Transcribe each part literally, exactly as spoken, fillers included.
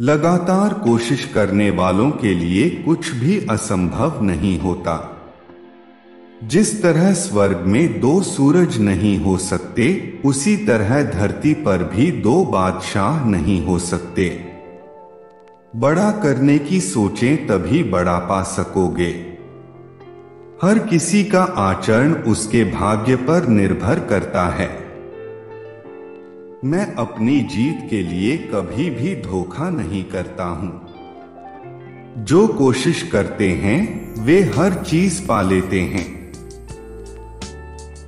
लगातार कोशिश करने वालों के लिए कुछ भी असंभव नहीं होता। जिस तरह स्वर्ग में दो सूरज नहीं हो सकते, उसी तरह धरती पर भी दो बादशाह नहीं हो सकते। बड़ा करने की सोचें, तभी बड़ा पा सकोगे। हर किसी का आचरण उसके भाग्य पर निर्भर करता है। मैं अपनी जीत के लिए कभी भी धोखा नहीं करता हूं। जो कोशिश करते हैं वे हर चीज पा लेते हैं।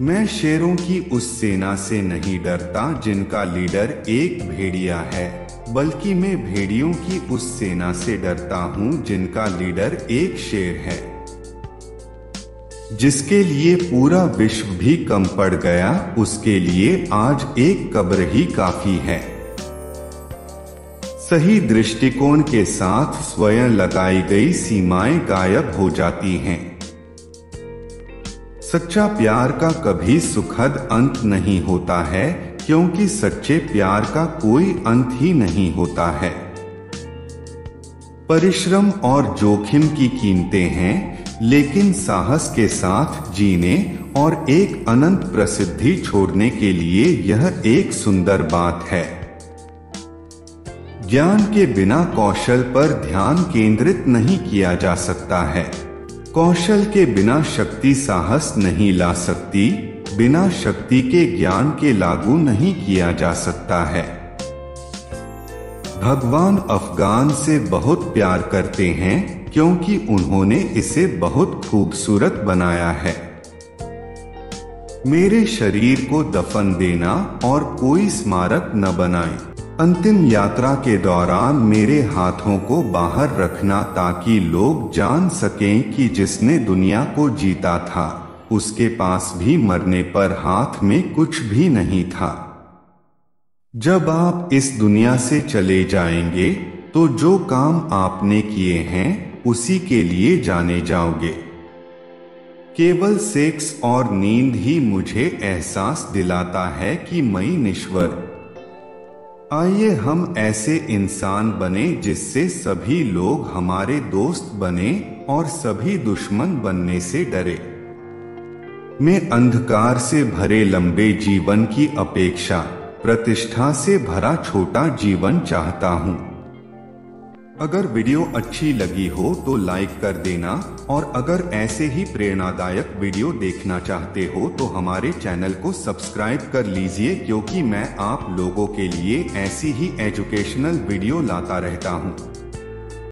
मैं शेरों की उस सेना से नहीं डरता जिनका लीडर एक भेड़िया है, बल्कि मैं भेड़ियों की उस सेना से डरता हूं जिनका लीडर एक शेर है, जिसके लिए पूरा विश्व भी कम पड़ गया। उसके लिए आज एक कब्र ही काफी है। सही दृष्टिकोण के साथ स्वयं लगाई गई सीमाएं गायब हो जाती हैं। सच्चा प्यार का कभी सुखद अंत नहीं होता है, क्योंकि सच्चे प्यार का कोई अंत ही नहीं होता है। परिश्रम और जोखिम की कीमतें हैं, लेकिन साहस के साथ जीने और एक अनंत प्रसिद्धि छोड़ने के लिए यह एक सुंदर बात है। ज्ञान के बिना कौशल पर ध्यान केंद्रित नहीं किया जा सकता है। कौशल के बिना शक्ति साहस नहीं ला सकती। बिना शक्ति के ज्ञान के लागू नहीं किया जा सकता है। भगवान अफगान से बहुत प्यार करते हैं, क्योंकि उन्होंने इसे बहुत खूबसूरत बनाया है। मेरे शरीर को दफन देना और कोई स्मारक न बनाएं। अंतिम यात्रा के दौरान मेरे हाथों को बाहर रखना, ताकि लोग जान सकें कि जिसने दुनिया को जीता था उसके पास भी मरने पर हाथ में कुछ भी नहीं था। जब आप इस दुनिया से चले जाएंगे तो जो काम आपने किए हैं उसी के लिए जाने जाओगे। केवल सेक्स और नींद ही मुझे एहसास दिलाता है कि मैं निश्वर। आइए हम ऐसे इंसान बने जिससे सभी लोग हमारे दोस्त बने और सभी दुश्मन बनने से डरे। मैं अंधकार से भरे लंबे जीवन की अपेक्षा प्रतिष्ठा से भरा छोटा जीवन चाहता हूँ। अगर वीडियो अच्छी लगी हो तो लाइक कर देना, और अगर ऐसे ही प्रेरणादायक वीडियो देखना चाहते हो तो हमारे चैनल को सब्सक्राइब कर लीजिए, क्योंकि मैं आप लोगों के लिए ऐसी ही एजुकेशनल वीडियो लाता रहता हूँ।